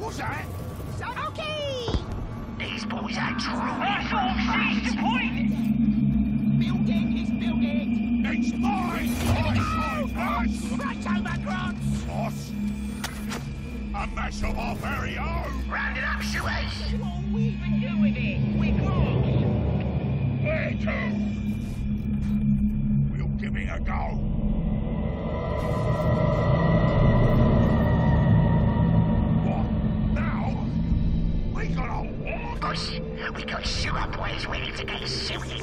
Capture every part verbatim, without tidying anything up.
What's that? Sonoki! These boys are true. That's all she's the point! Building is building! It's mine! It's mine! Right over, Grants! Boss? A mess of our very own! Round it up, shooters! What will we even do with it? We're gone! Where to? We'll give it a go! We got sewer boys waiting to get suited.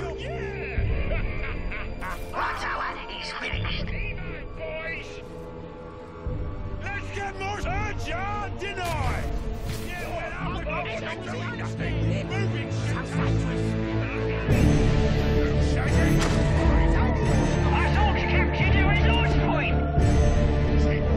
Our tower is finished. Denied, boys. Let's get more urge, yeah, denied. Yeah, we're not going to be moving shit. I thought you kept kidding with North Point. Thank you.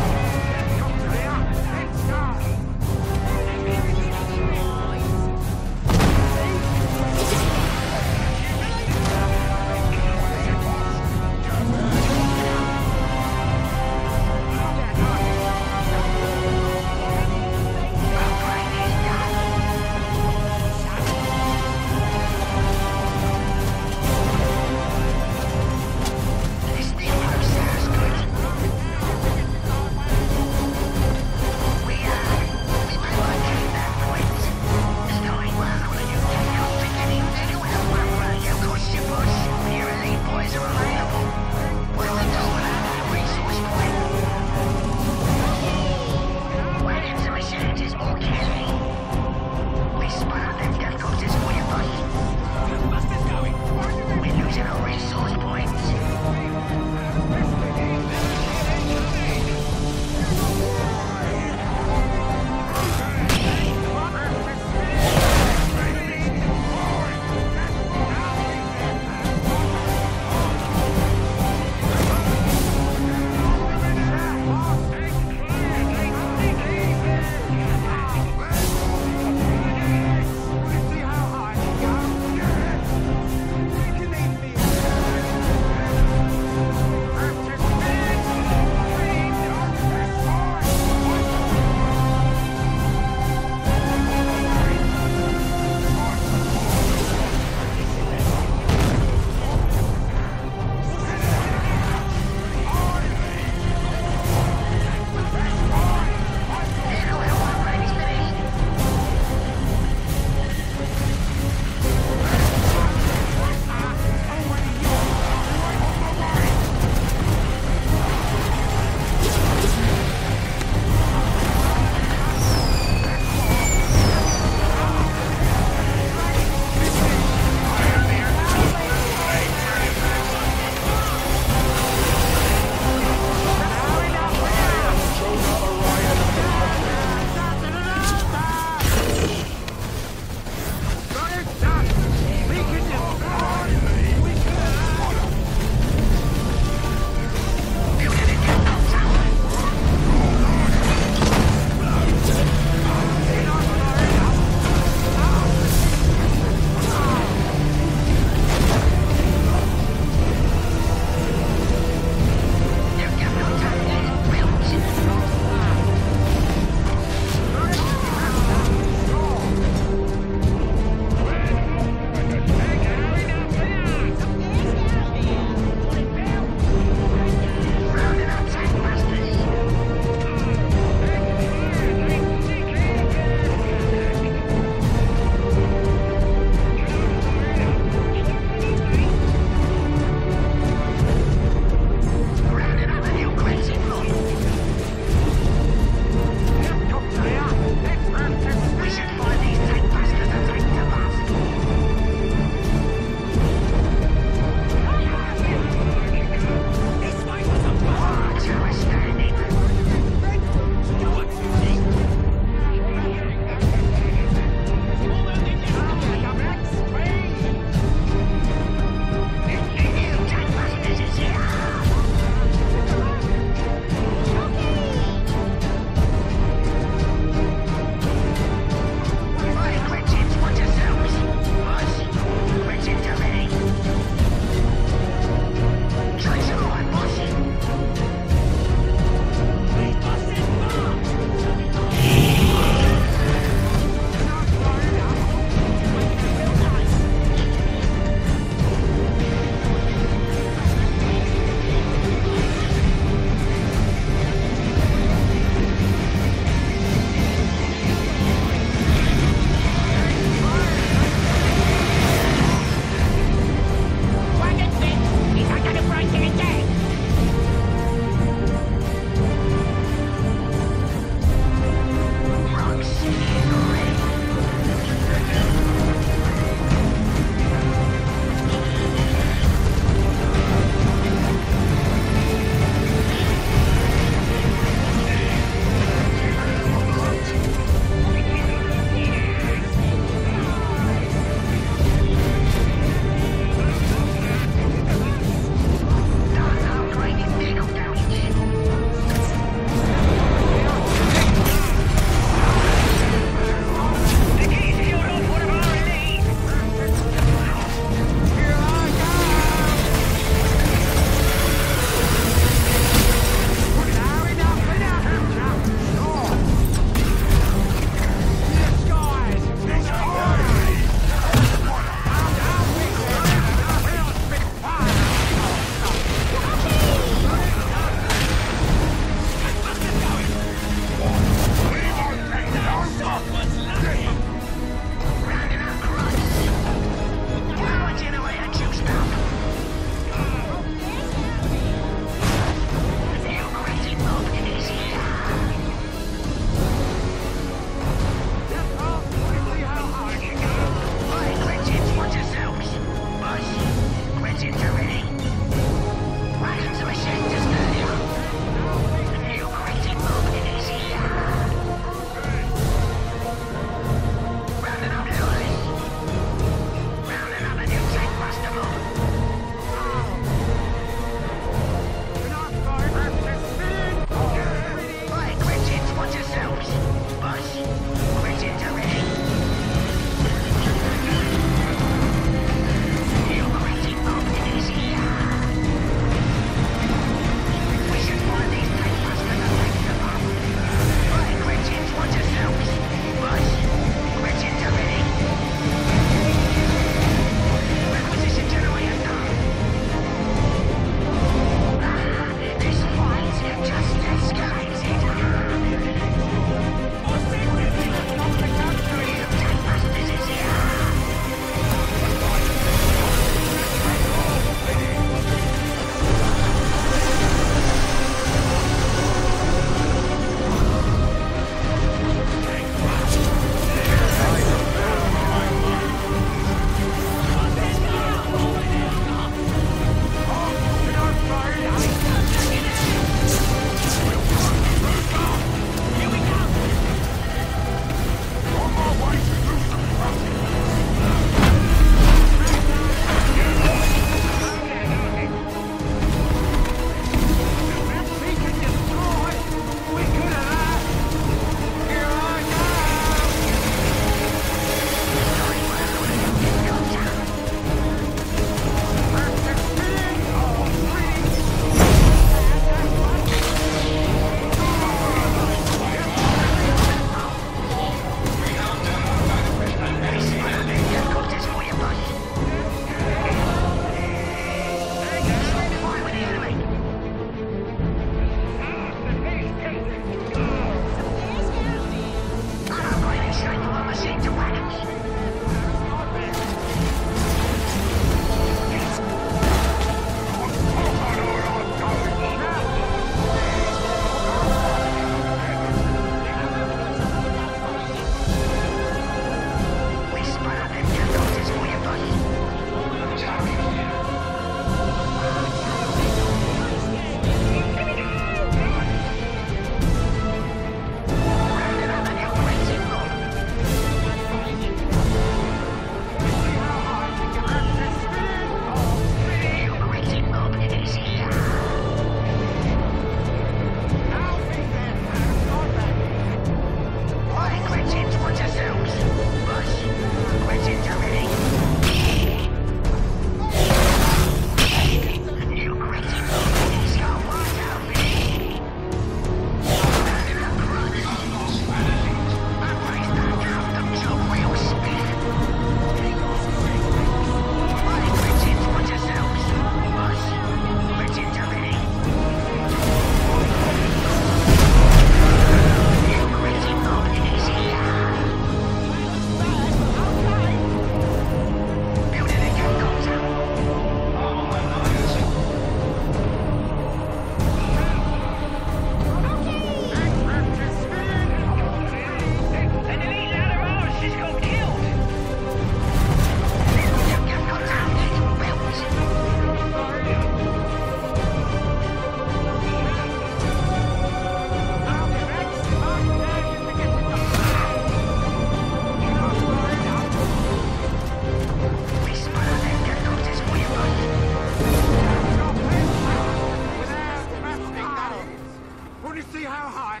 how hard.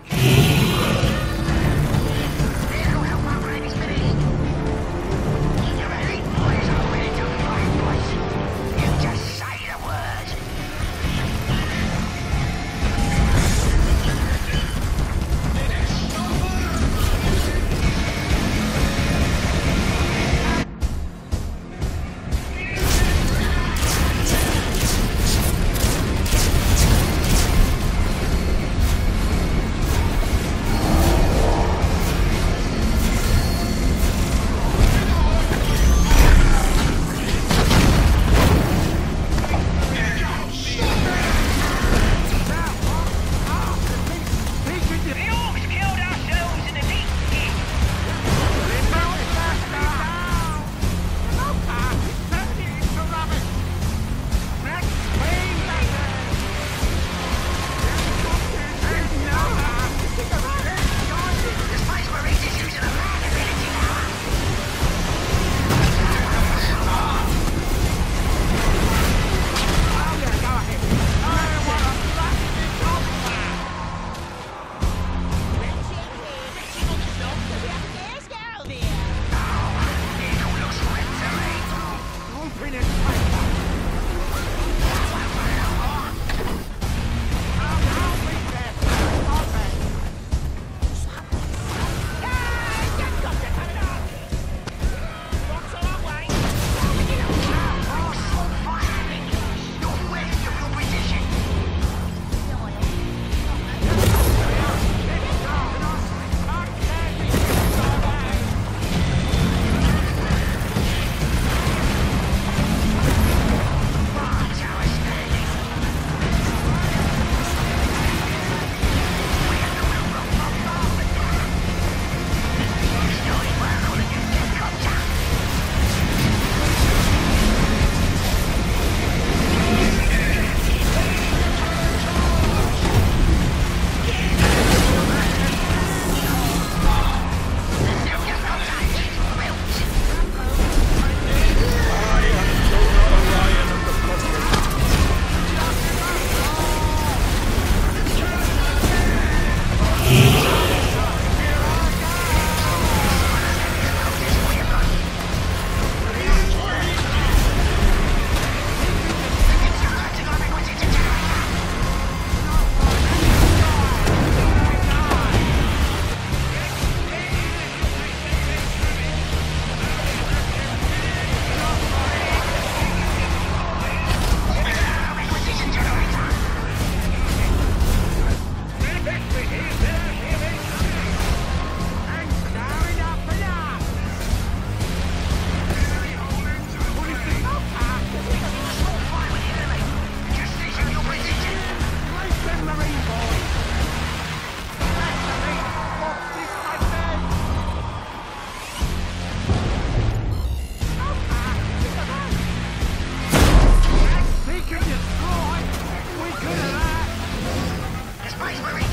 Wait, wait, wait.